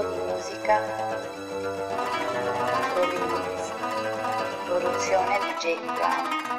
tipo di musica provenienza, produzione di J. Brown.